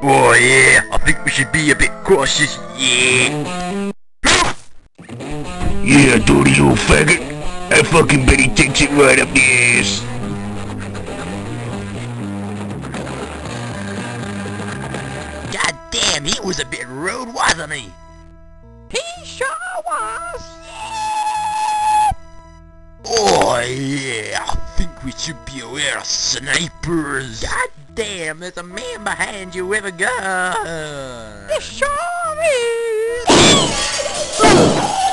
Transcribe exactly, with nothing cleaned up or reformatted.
Oh yeah, I think we should be a bit cautious, yeah. Yeah, dirty little faggot. That fucking Betty takes it right up the ass. God damn, he was a bit rude, wasn't he? He sure was. Oh yeah, I think we should be aware of snipers. God damn, there's a man behind you with a gun. There sure is.